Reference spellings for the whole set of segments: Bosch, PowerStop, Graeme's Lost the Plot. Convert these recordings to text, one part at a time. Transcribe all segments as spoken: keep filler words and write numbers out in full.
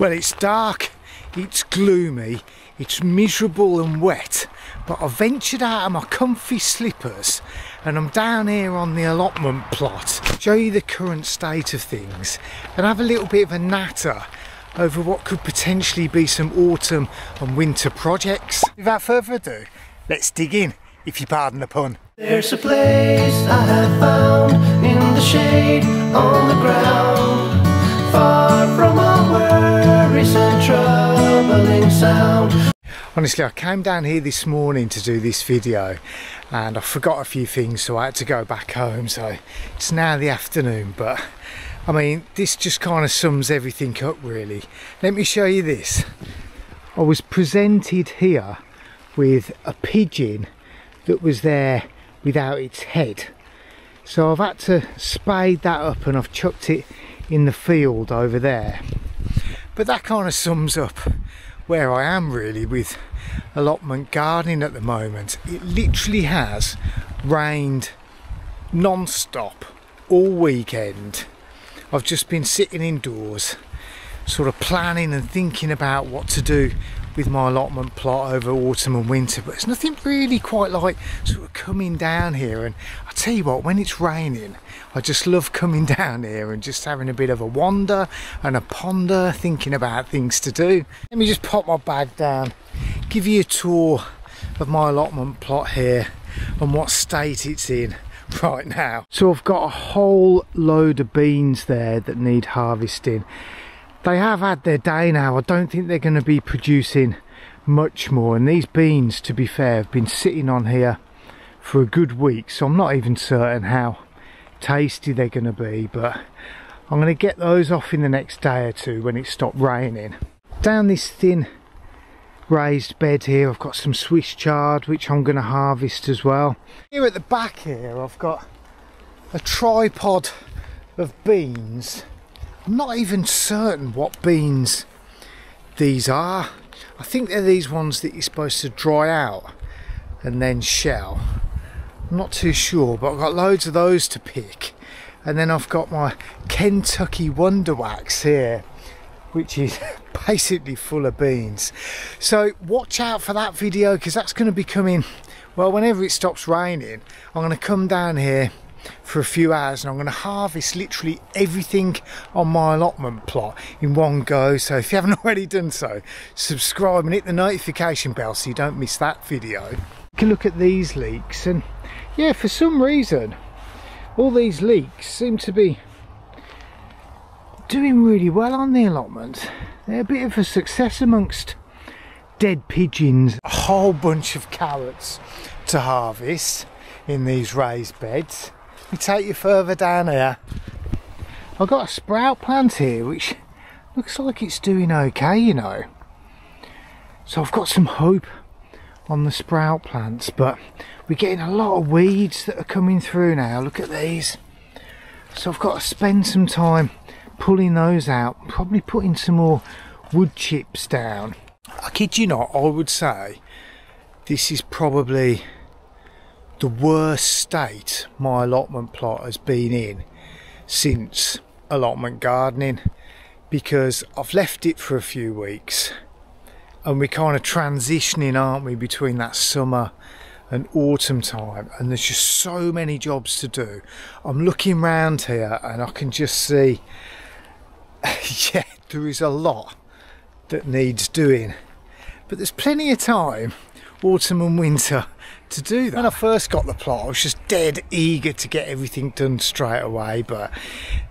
Well, it's dark, it's gloomy, it's miserable and wet, but I ventured out of my comfy slippers and I'm down here on the allotment plot. Show you the current state of things and have a little bit of a natter over what could potentially be some autumn and winter projects. Without further ado, let's dig in, if you pardon the pun. There's a place I have found in the shade on the ground, far from all worries and troubling sound. Honestly, I came down here this morning to do this video and I forgot a few things, so I had to go back home. So it's now the afternoon, but I mean, this just kind of sums everything up really. Let me show you this. I was presented here with a pigeon that was there without its head. So I've had to spade that up and I've chucked it in the field over there. But that kind of sums up where I am really with allotment gardening at the moment. It literally has rained non-stop all weekend. I've just been sitting indoors, sort of planning and thinking about what to do with my allotment plot over autumn and winter, but it's nothing really quite like sort of coming down here. And I tell you what, when it's raining, I just love coming down here and just having a bit of a wander and a ponder, thinking about things to do. Let me just pop my bag down, give you a tour of my allotment plot here and what state it's in right now. So I've got a whole load of beans there that need harvesting. They have had their day now. I don't think they're going to be producing much more, and these beans, to be fair, have been sitting on here for a good week, so I'm not even certain how tasty they're going to be, but I'm going to get those off in the next day or two when it stopped raining. Down this thin raised bed here I've got some Swiss chard which I'm going to harvest as well. Here at the back here I've got a tripod of beans. I'm not even certain what beans these are. I think they're these ones that you're supposed to dry out and then shell. I'm not too sure, but I've got loads of those to pick. And then I've got my Kentucky Wonder Wax here, which is basically full of beans. So watch out for that video, because that's going to be coming, well, whenever it stops raining. I'm going to come down here for a few hours and I'm going to harvest literally everything on my allotment plot in one go. So if you haven't already done so, subscribe and hit the notification bell so you don't miss that video. Take a look at these leeks, and yeah, for some reason all these leeks seem to be doing really well on the allotment. They're a bit of a success amongst dead pigeons. A whole bunch of carrots to harvest in these raised beds. We take you further down here. I've got a sprout plant here which looks like it's doing okay, you know, so I've got some hope on the sprout plants, but we're getting a lot of weeds that are coming through now. Look at these. So I've got to spend some time pulling those out, probably putting some more wood chips down. I kid you not, I would say this is probably the worst state my allotment plot has been in since allotment gardening, because I've left it for a few weeks and we're kind of transitioning, aren't we, between that summer and autumn time, and there's just so many jobs to do. I'm looking round here and I can just see yeah, there is a lot that needs doing, but there's plenty of time autumn and winter to do that. When I first got the plot I was just dead eager to get everything done straight away, but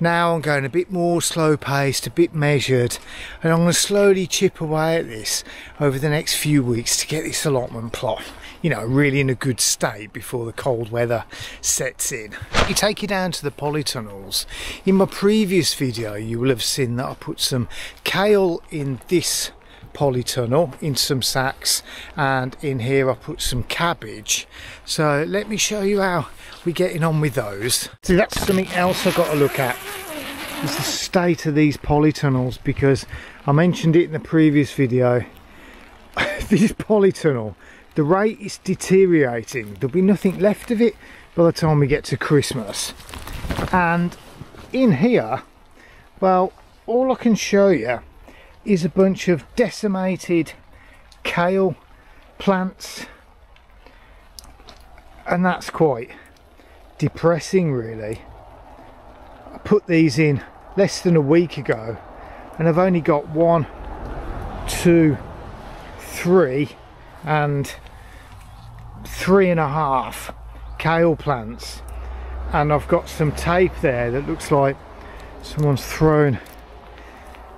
now I'm going a bit more slow paced, a bit measured, and I'm going to slowly chip away at this over the next few weeks to get this allotment plot, you know, really in a good state before the cold weather sets in. You take you down to the polytunnels. In my previous video you will have seen that I put some kale in this polytunnel in some sacks, and in here I put some cabbage. So let me show you how we're getting on with those. See, that's something else I've got to look at, is the state of these polytunnels, because I mentioned it in the previous video. This polytunnel, the rate it's deteriorating, there'll be nothing left of it by the time we get to Christmas. And in here, well, all I can show you is a bunch of decimated kale plants, and that's quite depressing really. I put these in less than a week ago and I've only got one, two, three and three and a half kale plants, and I've got some tape there that looks like someone's thrown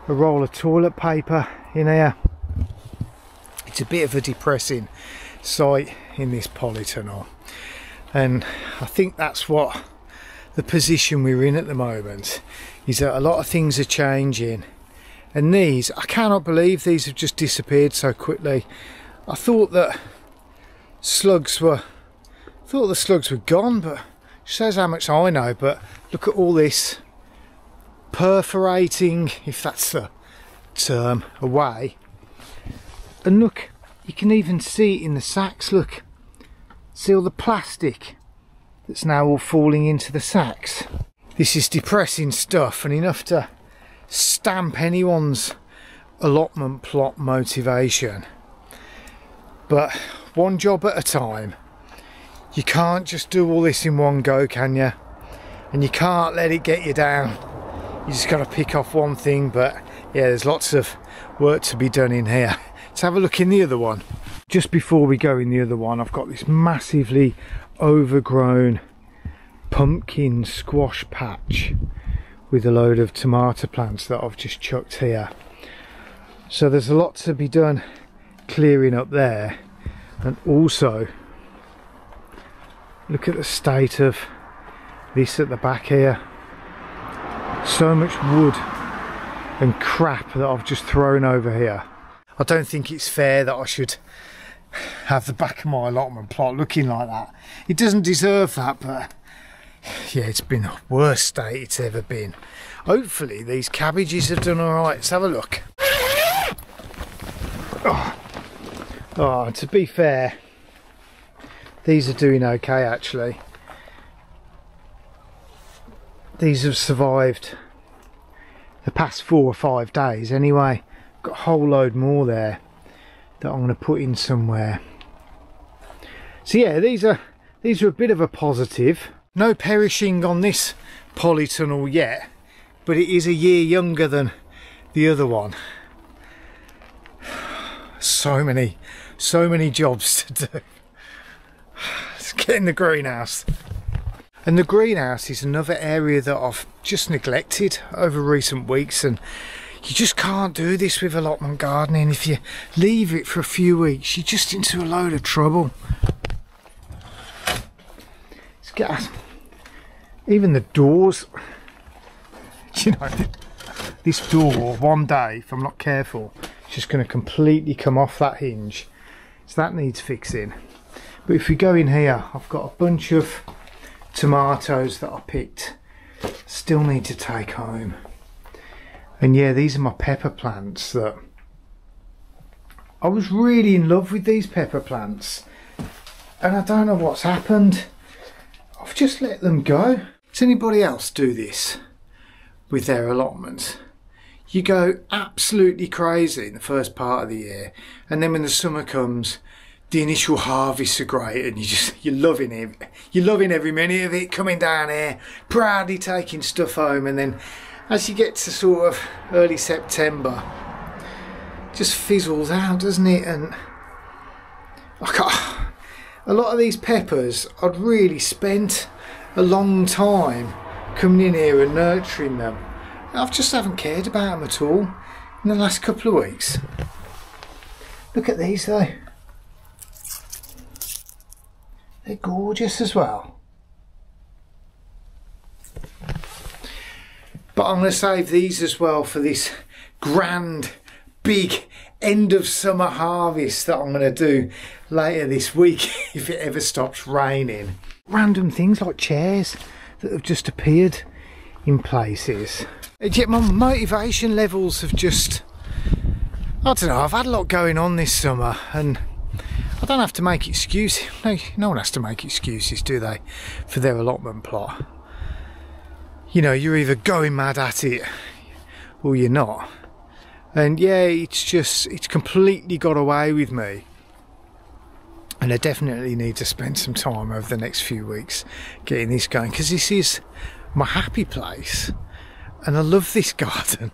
a roll of toilet paper in here. It's a bit of a depressing sight in this polytunnel, and I think that's what the position we're in at the moment is, that a lot of things are changing, and these, I cannot believe these have just disappeared so quickly. I thought that slugs were thought the slugs were gone, but shows how much I know. But look at all this perforating, if that's the term, away, and look, you can even see it in the sacks. Look, see all the plastic that's now all falling into the sacks. This is depressing stuff, and enough to stamp anyone's allotment plot motivation. But one job at a time. You can't just do all this in one go, can you? And you can't let it get you down. You just got to pick off one thing. But yeah, there's lots of work to be done in here. Let's have a look in the other one. Just before we go in the other one, I've got this massively overgrown pumpkin squash patch with a load of tomato plants that I've just chucked here. So there's a lot to be done clearing up there. And also look at the state of this at the back here. So much wood and crap that I've just thrown over here. I don't think it's fair that I should have the back of my allotment plot looking like that. It doesn't deserve that, but yeah, it's been the worst state it's ever been. Hopefully these cabbages have done all right. Let's have a look. Oh. Oh, to be fair, these are doing okay actually. These have survived the past four or five days anyway. Got a whole load more there that I'm going to put in somewhere. So yeah, these are these are a bit of a positive. No perishing on this polytunnel yet, but it is a year younger than the other one. So many, so many jobs to do. Let's get in the greenhouse. And the greenhouse is another area that I've just neglected over recent weeks, and you just can't do this with allotment gardening. If you leave it for a few weeks, you're just into a load of trouble. Let's get us, even the doors, you know, this door one day, if I'm not careful, it's just going to completely come off that hinge, so that needs fixing. But if we go in here, I've got a bunch of tomatoes that I picked, still need to take home. And yeah, these are my pepper plants that I was really in love with, these pepper plants, and I don't know what's happened. I've just let them go. Does anybody else do this with their allotments? You go absolutely crazy in the first part of the year, and then when the summer comes, the initial harvests are great, and you just you're loving it. You're loving every minute of it, coming down here, proudly taking stuff home, and then as you get to sort of early September, it just fizzles out, doesn't it? And I can't, a lot of these peppers, I'd really spent a long time coming in here and nurturing them. I just haven't cared about them at all in the last couple of weeks. Look at these though. They're gorgeous as well. But I'm going to save these as well for this grand, big end of summer harvest that I'm going to do later this week if it ever stops raining. Random things like chairs that have just appeared in places. And yet my motivation levels have just, I don't know, I've had a lot going on this summer, and I don't have to make excuses. No, no one has to make excuses, do they, for their allotment plot. You know, you're either going mad at it or you're not. And yeah, it's just, it's completely got away with me. And I definitely need to spend some time over the next few weeks getting this going, because this is my happy place and I love this garden.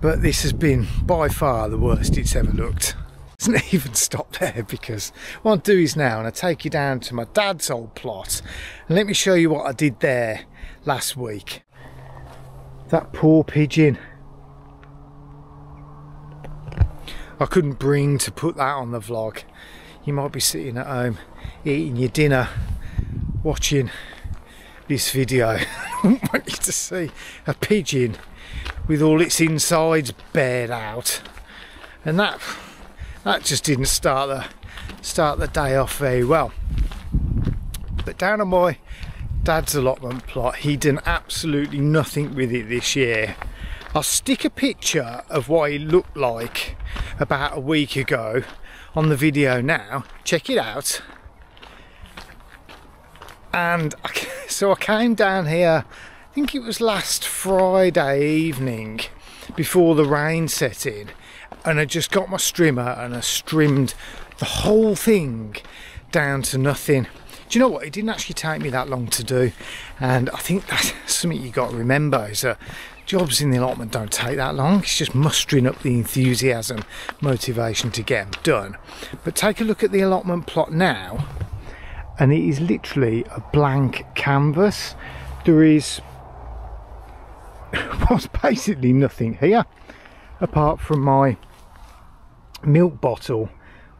But this has been by far the worst it's ever looked. It doesn't even stop there, because what I'll do is now, and I take you down to my dad's old plot, and let me show you what I did there last week. That poor pigeon. I couldn't bring to put that on the vlog. You might be sitting at home eating your dinner watching this video. I don't want you to see a pigeon with all its insides bared out, and that that just didn't start the start the day off very well. But down on my dad's allotment plot, he done absolutely nothing with it this year. I'll stick a picture of what it looked like about a week ago on the video now. Check it out. And I, so I came down here, I think it was last Friday evening before the rain set in, and I just got my strimmer and I strimmed the whole thing down to nothing. Do you know what, it didn't actually take me that long to do, and I think that's something you got to remember, is that jobs in the allotment don't take that long. It's just mustering up the enthusiasm, motivation to get them done. But take a look at the allotment plot now, and it is literally a blank canvas. There is was basically nothing here apart from my milk bottle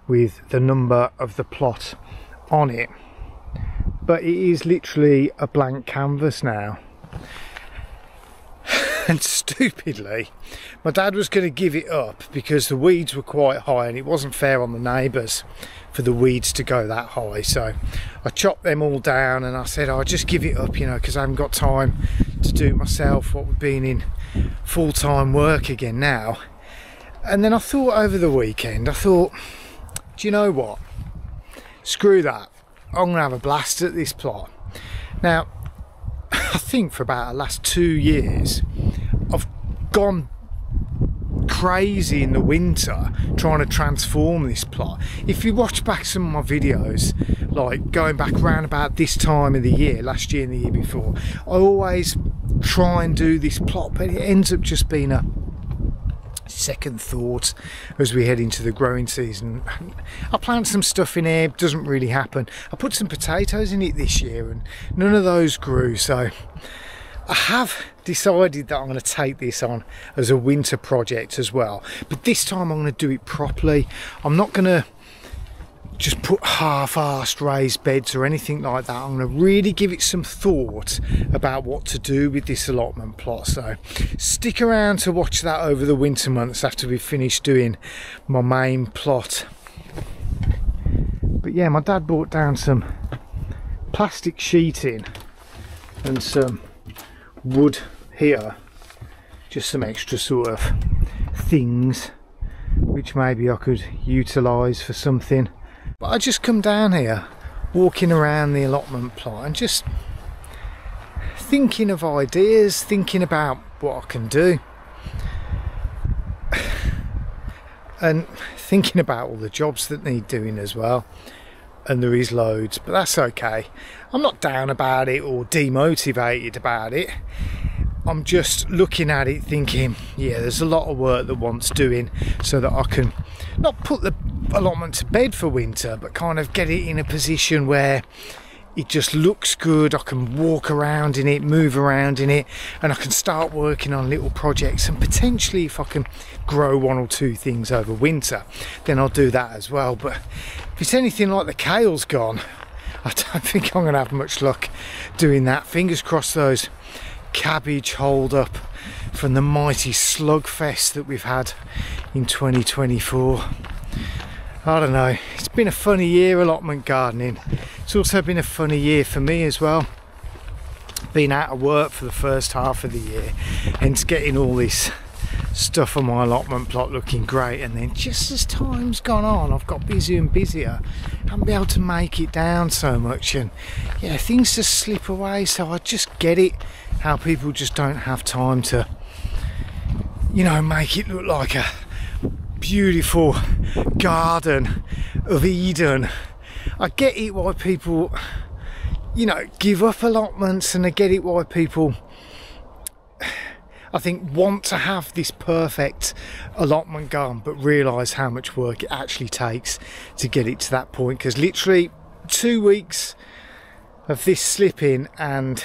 with the number of the plot on it. But it is literally a blank canvas now. And stupidly, my dad was going to give it up because the weeds were quite high and it wasn't fair on the neighbours for the weeds to go that high. So I chopped them all down and I said, I'll just give it up, you know, because I haven't got time to do it myself, what with being in full-time work again now. And then I thought over the weekend, I thought, do you know what? Screw that. I'm going to have a blast at this plot. Now, I think for about the last two years, I've gone crazy in the winter trying to transform this plot. If you watch back some of my videos, like going back around about this time of the year, last year and the year before, I always try and do this plot, but it ends up just being a second thought as we head into the growing season. I plant some stuff in here, doesn't really happen. I put some potatoes in it this year and none of those grew, so I have decided that I'm going to take this on as a winter project as well. But this time I'm going to do it properly. I'm not going to just put half-assed raised beds or anything like that. I'm going to really give it some thought about what to do with this allotment plot. So stick around to watch that over the winter months after we've finished doing my main plot. But yeah, my dad brought down some plastic sheeting and some wood here, just some extra sort of things which maybe I could utilize for something. But I just come down here, walking around the allotment plot and just thinking of ideas, thinking about what I can do. And thinking about all the jobs that need doing as well. And there is loads, but that's okay. I'm not down about it or demotivated about it. I'm just looking at it thinking, yeah, there's a lot of work that wants doing so that I can not put the allotment to bed for winter, but kind of get it in a position where it just looks good. I can walk around in it, move around in it, and I can start working on little projects, and potentially if I can grow one or two things over winter, then I'll do that as well. But if it's anything like the kale's gone, I don't think I'm going to have much luck doing that. Fingers crossed those cabbage hold up from the mighty slugfest that we've had in twenty twenty-four. I don't know, it's been a funny year, allotment gardening. It's also been a funny year for me as well. Been out of work for the first half of the year, hence getting all this stuff on my allotment plot looking great, and then just as time's gone on, I've got busier and busier. I haven't been able to make it down so much, and yeah, things just slip away. So I just get it, how people just don't have time to you know, make it look like a beautiful garden of Eden. I get it why people, you know, give up allotments, and I get it why people, I think, want to have this perfect allotment garden, but realise how much work it actually takes to get it to that point. Because literally two weeks of this slipping, and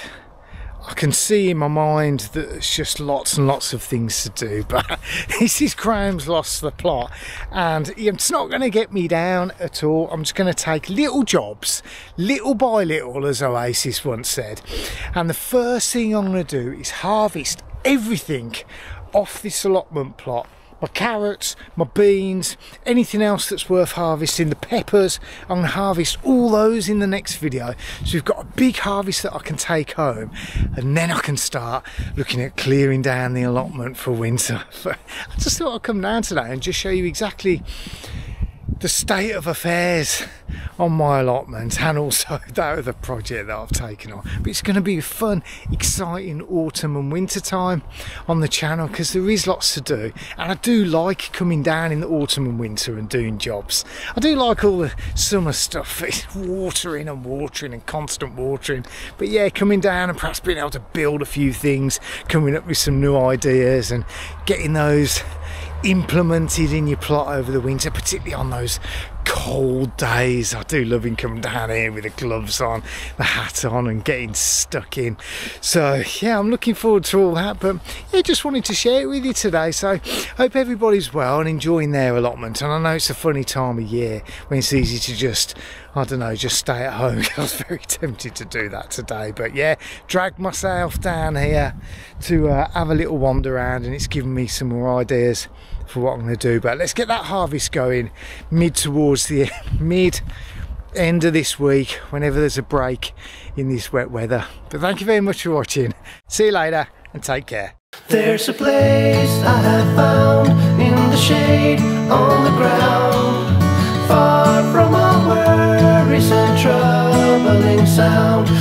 I can see in my mind that it's just lots and lots of things to do. But this is Graeme's Lost the Plot, and it's not going to get me down at all. I'm just going to take little jobs, little by little, as Oasis once said. And the first thing I'm going to do is harvest everything off this allotment plot. My carrots, my beans, anything else that's worth harvesting, the peppers, I'm going to harvest all those in the next video. So we've got a big harvest that I can take home, and then I can start looking at clearing down the allotment for winter. But I just thought I'd come down today and just show you exactly the state of affairs on my allotment, and also that other project that I've taken on. But it's going to be a fun, exciting autumn and winter time on the channel, because there is lots to do, and I do like coming down in the autumn and winter and doing jobs. I do like all the summer stuff, it's watering and watering and constant watering. But yeah, coming down and perhaps being able to build a few things, coming up with some new ideas and getting those implemented in your plot over the winter, particularly on those cold days. I do loving coming down here with the gloves on, the hat on, and getting stuck in. So yeah, I'm looking forward to all that. But yeah, just wanted to share it with you today. So hope everybody's well and enjoying their allotment. And I know it's a funny time of year when it's easy to just, I don't know, just stay at home. I was very tempted to do that today, but yeah, dragged myself down here to uh, have a little wander around, and it's given me some more ideas for what I'm going to do. But let's get that harvest going mid towards the mid end of this week, whenever there's a break in this wet weather. But thank you very much for watching. See you later, and take care. There's a place I have found in the shade, on the ground, far from all worries and troubling sound.